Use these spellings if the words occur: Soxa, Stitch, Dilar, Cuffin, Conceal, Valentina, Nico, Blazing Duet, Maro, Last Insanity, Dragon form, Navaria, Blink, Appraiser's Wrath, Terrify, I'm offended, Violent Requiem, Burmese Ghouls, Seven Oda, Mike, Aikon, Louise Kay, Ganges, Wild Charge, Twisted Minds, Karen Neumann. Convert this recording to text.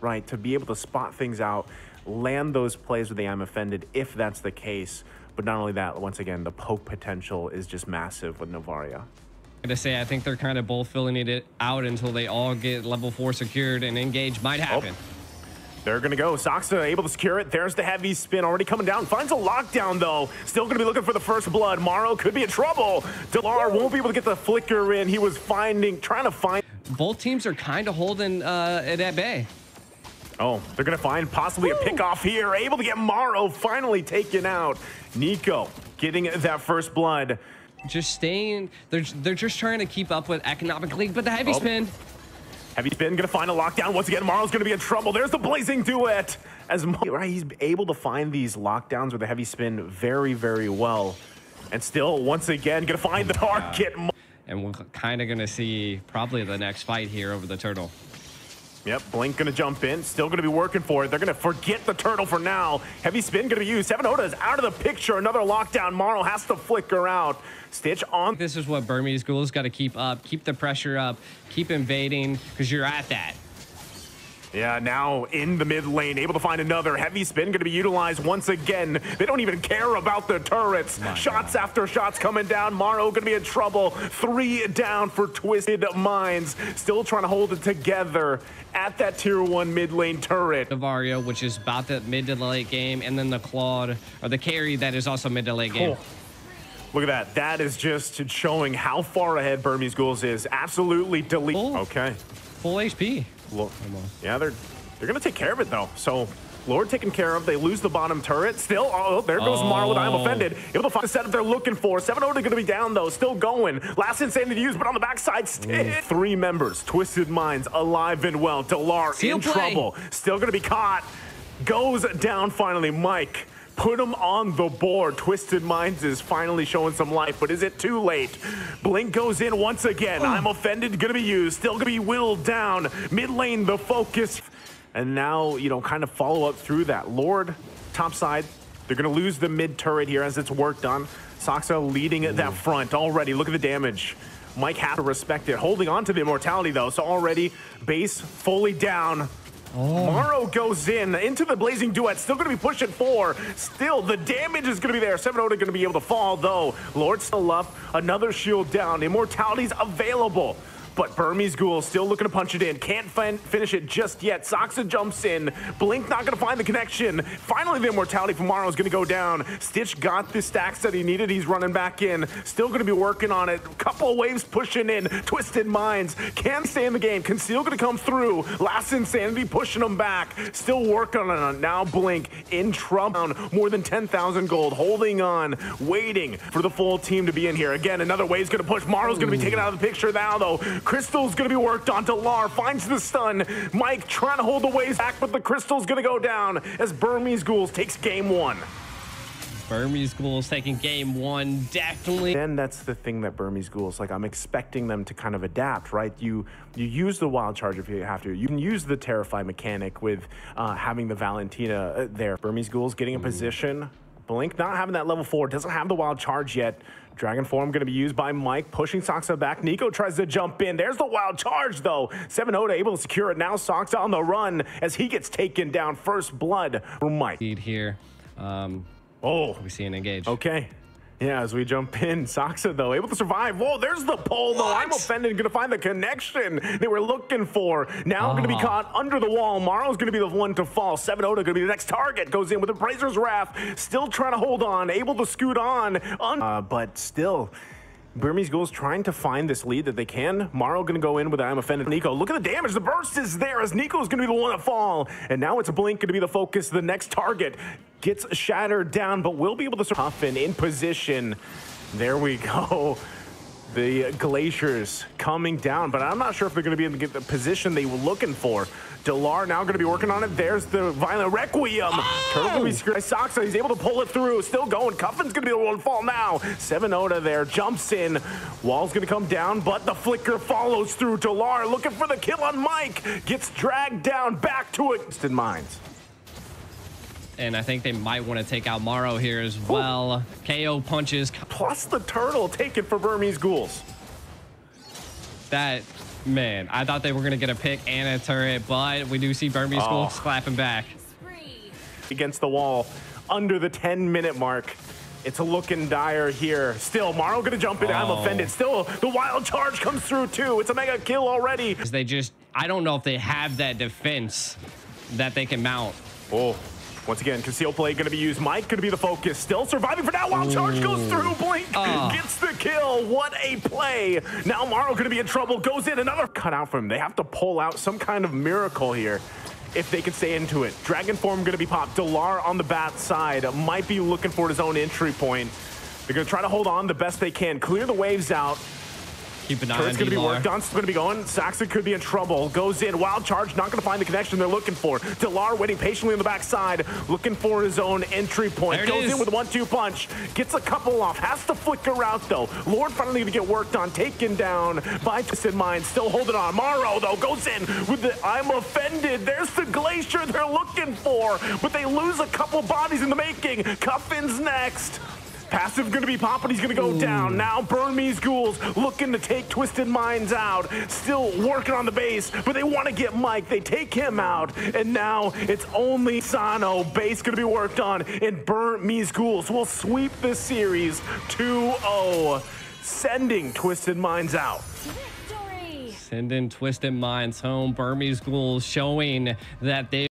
right? To be able to spot things out, land those plays with the I'm offended if that's the case. But not only that, once again, the poke potential is just massive with Navaria. To say, I think they're kind of both filling it out until they all get level 4 secured, and engage might happen. Oh, they're gonna go. Soxa able to secure it. There's the heavy spin already coming down. Finds a lockdown though. Still gonna be looking for the first blood. Maro could be in trouble. Dilar won't be able to get the flicker in. He was trying to find. Both teams are kind of holding it at bay. Oh, they're gonna find possibly a pickoff here. Able to get Maro finally taken out. Nico getting that first blood. Just staying, they're just trying to keep up with Economic League, but the heavy spin. Heavy spin, gonna find a lockdown. Once again, Maro's gonna be in trouble. There's the Blazing Duet. As right, he's able to find these lockdowns with the heavy spin very, very well. And still, once again, gonna find the target. And we're kind of gonna see probably the next fight here over the turtle. Yep, Blink gonna jump in, still gonna be working for it. They're gonna forget the turtle for now. Heavy spin gonna be used. Seven Oda is out of the picture. Another lockdown. Maro has to flicker out. Stitch on. This is what Burmese Ghouls gotta keep up. Keep the pressure up. Keep invading, because you're at that. Yeah, now in the mid lane, able to find another. Heavy spin gonna be utilized once again. They don't even care about the turrets. Shots after shots coming down. Maro gonna be in trouble. 3 down for Twisted Minds. Still trying to hold it together at that tier 1 mid lane turret. Navaria, which is about the mid to late game, and then the Claude, or the carry that is also mid to late game. Cool. Look at that. That is just showing how far ahead Burmese Ghouls is. Absolutely delete. Okay. Full HP. Well, yeah, they're gonna take care of it though. So Lord taken care of. They lose the bottom turret. Still, there goes Marlon. I'm offended. Able to find the setup they're looking for. 7-0 gonna be down though. Still going. Last insanity to use, but on the backside, still 3 members. Twisted Minds alive and well. Dilar in trouble. Still gonna be caught. Goes down finally. Mike, put him on the board. Twisted Minds is finally showing some life, but is it too late? Blink goes in once again. I'm offended, gonna be used. Still gonna be whittled down. Mid lane, the focus. And now, you know, kind of follow up through that. Lord, top side. They're gonna lose the mid turret here as it's worked on. Soxa leading at that front already. Look at the damage. Mike has to respect it. Holding on to the immortality though, so already base fully down. Maro goes in, into the Blazing Duet, still going to be pushing 4. Still, the damage is going to be there. 7-0 going to be able to fall, though. Lord's still up, another shield down. Immortality's available, but Burmese Ghoul still looking to punch it in. Can't finish it just yet. Soxa jumps in. Blink not going to find the connection. Finally, the immortality from Maro is going to go down. Stitch got the stacks that he needed. He's running back in. Still going to be working on it. Couple waves pushing in. Twisted Minds can stay in the game. Conceal going to come through. Last Insanity pushing him back. Still working on it. Now Blink in trouble. More than 10,000 gold. Holding on. Waiting for the full team to be in here. Again, another wave's going to push. Maro's going to be taken out of the picture now, though. Crystal's gonna be worked on. Dilar finds the stun. Mike trying to hold the waves back, but the crystal's gonna go down as Burmese Ghouls takes game 1. Burmese Ghouls taking game 1, definitely. And that's the thing that Burmese Ghouls, like, I'm expecting them to kind of adapt, right? You use the Wild Charge if you have to. You can use the Terrify mechanic with having the Valentina there. Burmese Ghouls getting a position. Blink not having that level 4, doesn't have the Wild Charge yet. Dragon form going to be used by Mike, pushing Soxa back. Nico tries to jump in. There's the Wild Charge, though. 7-0 able to secure it. Now Soxa on the run as he gets taken down. First blood for Mike. Lead here. We see an engage. Okay. Yeah, as we jump in, Soxa, though, able to survive. Whoa, there's the pole, though. I'm offended. Going to find the connection they were looking for. Now going to be caught under the wall. Maro's going to be the one to fall. 7-0 going to be the next target. Goes in with Appraiser's Wrath. Still trying to hold on. Able to scoot on. But still, Burmese Ghouls trying to find this lead that they can. Maro going to go in with I'm offended. Nico, look at the damage. The burst is there as Nico's going to be the one to fall. And now it's Blink going to be the focus. The next target gets shattered down, but will be able to Cuffin in position. There we go. The glaciers coming down, but I'm not sure if they're going to be able to get the position they were looking for. Dilar now going to be working on it. There's the Violent Requiem. Turtle going to be screwed by Soxa. He's able to pull it through. Still going. Cuffin's going to be the one to fall now. 7-0 there. Jumps in. Wall's going to come down, but the flicker follows through. Dilar looking for the kill on Mike. Gets dragged down. Back to it. Twisted Minds. And I think they might want to take out Maro here as well. KO punches. Plus the turtle taken for Burmese Ghouls. That Man, I thought they were going to get a pick and a turret, but we do see Burmese Ghouls slapping back. Against the wall, under the 10-minute mark. It's looking dire here. Still, Maro gonna jump in. I'm offended. Still, the wild charge comes through too. It's a mega kill already. They just, I don't know if they have that defense that they can mount. Oh, once again, conceal play gonna be used. Mike gonna be the focus. Still surviving for now. Wild charge goes through. Blink gets the kill. What a play. Now Maro gonna be in trouble. Goes in, another cutout from him. They have to pull out some kind of miracle here. If they can stay into it. Dragon form gonna be popped. Dilar on the bat side might be looking for his own entry point. They're gonna try to hold on the best they can. Clear the waves out. Keep an eye on Dilar. It's gonna be worked on. It's gonna be going. Soxa could be in trouble. Goes in. Wild charge. Not gonna find the connection they're looking for. Dilar waiting patiently on the backside, looking for his own entry point. Goes in with a 1-2 punch. Gets a couple off. Has to flicker out though. Lord finally gonna get worked on. Taken down by Twisted Minds. Still holding on. Maro though goes in with the I'm offended. There's the glacier they're looking for, but they lose a couple bodies in the making. Cuffin's next. Passive gonna be popping, he's gonna go down. Now Burmese Ghouls looking to take Twisted Minds out. Still working on the base, but they wanna get Mike. They take him out, and now it's only Sano. Base gonna be worked on, and Burmese Ghouls will sweep this series 2-0, sending Twisted Minds out. Victory! Sending Twisted Minds home. Burmese Ghouls showing that they